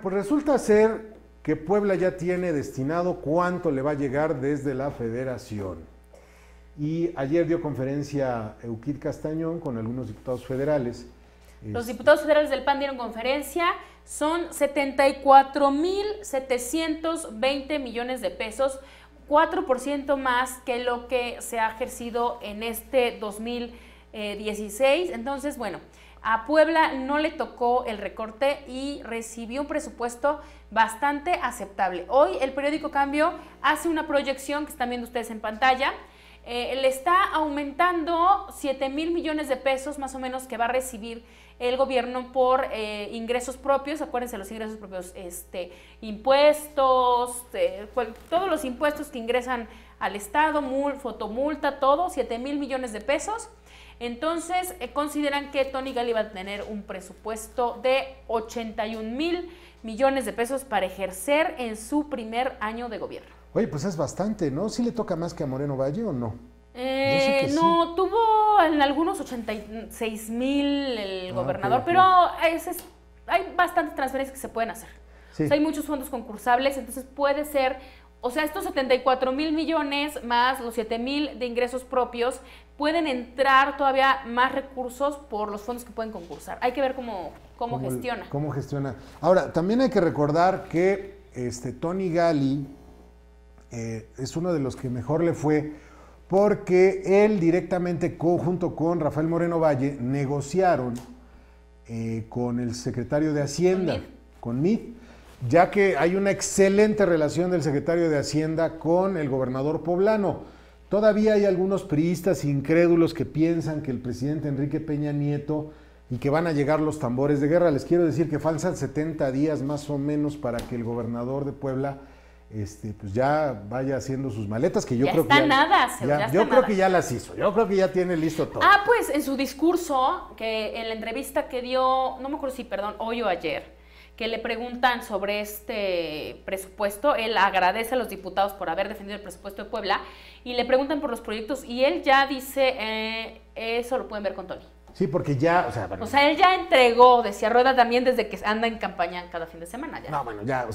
Bueno, pues resulta ser que Puebla ya tiene destinado cuánto le va a llegar desde la Federación. Y ayer dio conferencia Euquit Castañón con algunos diputados federales. Los diputados federales del PAN dieron conferencia, son 74.720 millones de pesos, 4% más que lo que se ha ejercido en este 2016. Entonces, bueno, a Puebla no le tocó el recorte y recibió un presupuesto bastante aceptable. Hoy el periódico Cambio hace una proyección que están viendo ustedes en pantalla. Le está aumentando 7,000 millones de pesos más o menos que va a recibir el gobierno por ingresos propios. Acuérdense, los ingresos propios, impuestos, todos los impuestos que ingresan al Estado, fotomulta, todo, 7,000 millones de pesos. Entonces, consideran que Tony Gali va a tener un presupuesto de 81,000 millones de pesos para ejercer en su primer año de gobierno. Oye, pues es bastante, ¿no? ¿Sí le toca más que a Moreno Valle o no? No, sí tuvo en algunos 86,000 el gobernador, okay, pero hay bastantes transferencias que se pueden hacer. Sí. O sea, hay muchos fondos concursables, entonces puede ser, o sea, estos 74,000 millones más los 7,000 de ingresos propios, pueden entrar todavía más recursos por los fondos que pueden concursar. Hay que ver cómo gestiona. Cómo gestiona. Ahora, también hay que recordar que Tony Gali es uno de los que mejor le fue, porque él directamente, junto con Rafael Moreno Valle, negociaron con el secretario de Hacienda, con Mit, ya que hay una excelente relación del secretario de Hacienda con el gobernador poblano. Todavía hay algunos priistas incrédulos que piensan que el presidente Enrique Peña Nieto y que van a llegar los tambores de guerra. Les quiero decir que faltan 70 días más o menos para que el gobernador de Puebla pues ya vaya haciendo sus maletas, que yo creo que ya las hizo, yo creo que ya tiene listo todo. Ah, pues en su discurso, que en la entrevista que dio, no me acuerdo si, perdón, hoy o ayer, que le preguntan sobre este presupuesto, él agradece a los diputados por haber defendido el presupuesto de Puebla, y le preguntan por los proyectos, y él ya dice, eso lo pueden ver con Tony. Sí, porque ya, él ya entregó, decía Rueda también, desde que anda en campaña cada fin de semana. Ya. No, bueno, ya,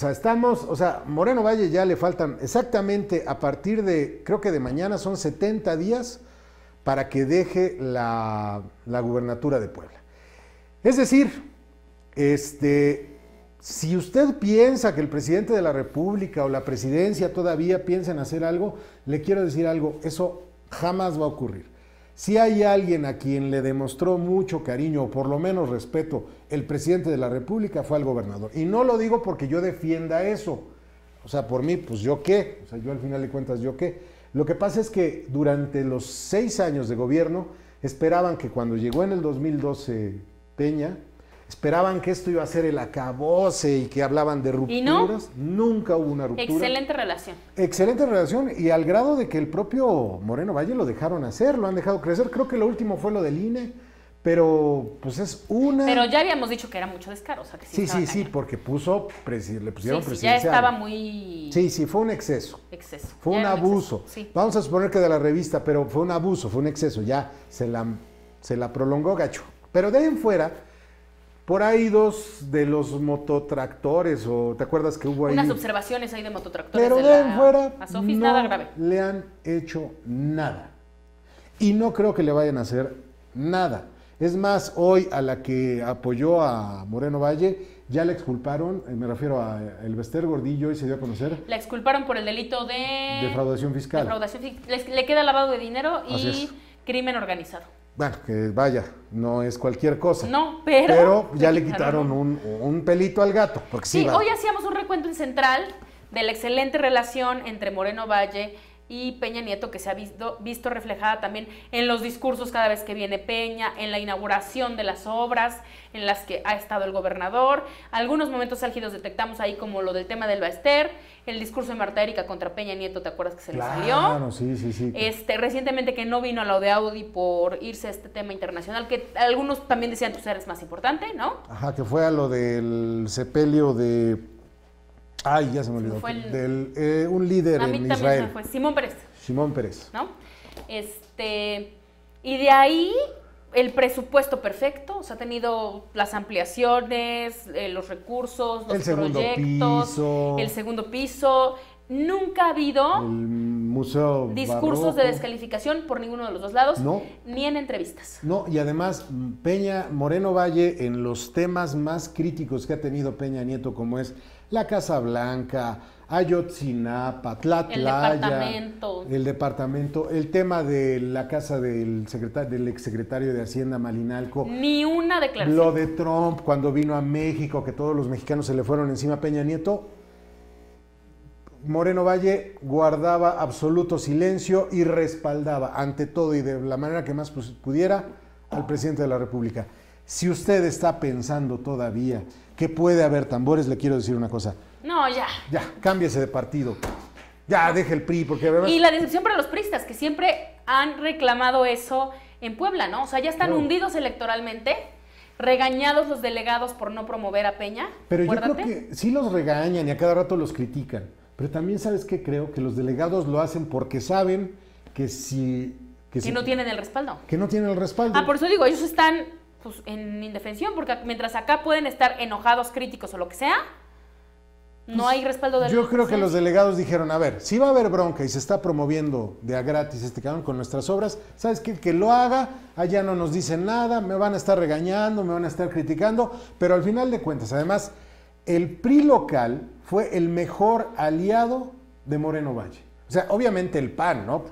Moreno Valle ya le faltan exactamente a partir de, creo que de mañana son 70 días para que deje la gubernatura de Puebla. Es decir, si usted piensa que el presidente de la República o la presidencia todavía piensa en hacer algo, le quiero decir algo, eso jamás va a ocurrir. Si hay alguien a quien le demostró mucho cariño o por lo menos respeto el presidente de la República, fue al gobernador. Y no lo digo porque yo defienda eso. O sea, por mí, pues yo qué. O sea, yo al final de cuentas, yo qué. Lo que pasa es que durante los 6 años de gobierno esperaban que cuando llegó en el 2012 Peña, esperaban que esto iba a ser el acabose y que hablaban de rupturas. ¿Y no? Nunca hubo una ruptura. Excelente relación. Excelente relación, y al grado de que el propio Moreno Valle lo dejaron hacer, lo han dejado crecer. Creo que lo último fue lo del INE, pero pues es una... Pero ya habíamos dicho que era mucho descaro, o sea que sí. Sí, porque le pusieron presidencial. Sí, ya estaba muy... Sí, fue un exceso. Fue un abuso. Sí. Vamos a suponer que de la revista, pero fue un abuso, fue un exceso. Ya se la prolongó gacho. Pero de ahí en fuera... Por ahí dos de los mototractores, o ¿te acuerdas que hubo ahí? Unas observaciones ahí de mototractores. Pero de afuera no le han hecho nada. Y no creo que le vayan a hacer nada. Es más, hoy a la que apoyó a Moreno Valle, ya la exculparon, me refiero a Elvester Gordillo, y se dio a conocer. La exculparon por el delito de... Defraudación fiscal. Le queda lavado de dinero y crimen organizado. Bueno, que vaya, no es cualquier cosa. No, pero ya le quitaron un pelito al gato. Porque sí, hoy hacíamos un recuento en Central de la excelente relación entre Moreno Valle y Peña Nieto, que se ha visto reflejada también en los discursos cada vez que viene Peña, en la inauguración de las obras en las que ha estado el gobernador. Algunos momentos álgidos detectamos ahí, como lo del tema del Baester, el discurso de Marta Erika contra Peña Nieto, ¿te acuerdas que se le salió? Claro, sí. Recientemente que no vino a lo de Audi por irse a este tema internacional, que algunos también decían, tú eres más importante, ¿no? Ajá, que fue a lo del sepelio de... Ay, ya se me olvidó. Un líder en Israel. A mí también se fue. Shimon Peres. ¿No? Y de ahí el presupuesto perfecto, o sea, ha tenido las ampliaciones, los recursos, los proyectos, el segundo piso. Nunca ha habido discursos de descalificación por ninguno de los dos lados, no, ni en entrevistas. No, y además Peña Moreno Valle, en los temas más críticos que ha tenido Peña Nieto, como es la Casa Blanca, Ayotzinapa, Tlatlaya, el departamento, el tema de la casa del exsecretario de Hacienda Malinalco. Ni una declaración. Lo de Trump cuando vino a México, que todos los mexicanos se le fueron encima a Peña Nieto. Moreno Valle guardaba absoluto silencio y respaldaba ante todo y de la manera que más pudiera al presidente de la República. Si usted está pensando todavía que puede haber tambores, le quiero decir una cosa. No, ya. Ya, cámbiese de partido. Ya, deje el PRI, porque además... Y la decepción para los priistas, que siempre han reclamado eso en Puebla, ¿no? O sea, ya están hundidos electoralmente, regañados los delegados por no promover a Peña. Pero acuérdate, yo creo que sí los regañan y a cada rato los critican. Pero también, ¿sabes qué? Creo que los delegados lo hacen porque saben que si no tienen el respaldo. Que no tienen el respaldo. Ah, por eso digo, ellos están pues, en indefensión, porque mientras acá pueden estar enojados, críticos o lo que sea, pues, no hay respaldo del... Yo creo que los delegados dijeron, a ver, si va a haber bronca y se está promoviendo de a gratis este cabrón con nuestras obras, ¿sabes qué? Que lo haga, allá no nos dicen nada, me van a estar regañando, me van a estar criticando, pero al final de cuentas, además... El PRI local fue el mejor aliado de Moreno Valle. O sea, obviamente el PAN, ¿no?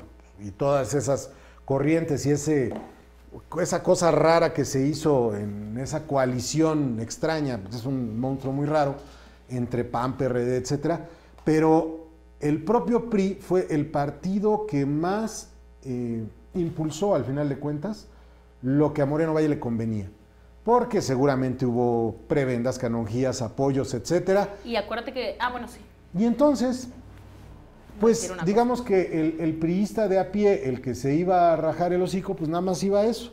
Y todas esas corrientes y esa cosa rara que se hizo en esa coalición extraña, pues es un monstruo muy raro, entre PAN, PRD, etcétera. Pero el propio PRI fue el partido que más impulsó, al final de cuentas, lo que a Moreno Valle le convenía. Porque seguramente hubo prebendas, canonjías, apoyos, etcétera. Y acuérdate que... Ah, bueno, sí. Y entonces, pues digamos que el priista de a pie, el que se iba a rajar el hocico, pues nada más iba a eso,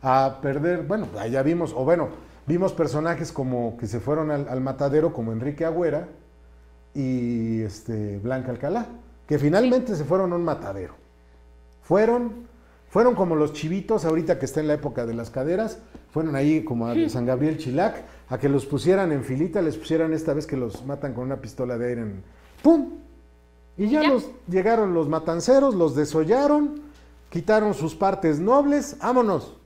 a perder... Bueno, allá vimos, o bueno, vimos personajes como que se fueron al matadero, como Enrique Agüera y Blanca Alcalá, que finalmente se fueron a un matadero. Fueron como los chivitos, ahorita que está en la época de las caderas, fueron ahí como a San Gabriel Chilac, a que los pusieran en filita, les pusieran esta vez que los matan con una pistola de aire en... ¡Pum! Y ya llegaron los matanceros, los desollaron, quitaron sus partes nobles, ¡vámonos!